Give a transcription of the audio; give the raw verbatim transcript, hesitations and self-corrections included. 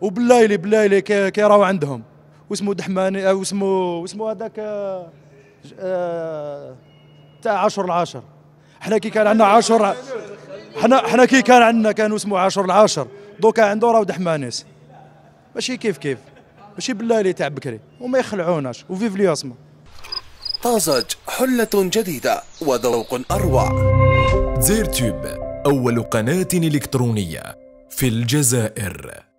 وبالليل بالليل كيراو عندهم، واسمو دحماني واسمو واسمو هذاك تاع عشر العاشر. حنا كي كان عندنا عشر، حنا حنا كي كان عندنا كانوا اسمو عشر العاشر، دوكا عنده راهو دحمانيس، ماشي كيف كيف، ماشي بالليل تاع بكري، وما يخلعوناش. وفيف الياسمه. طازج حلة جديدة وذوق أروع. دزاير تيوب أول قناة إلكترونية في الجزائر.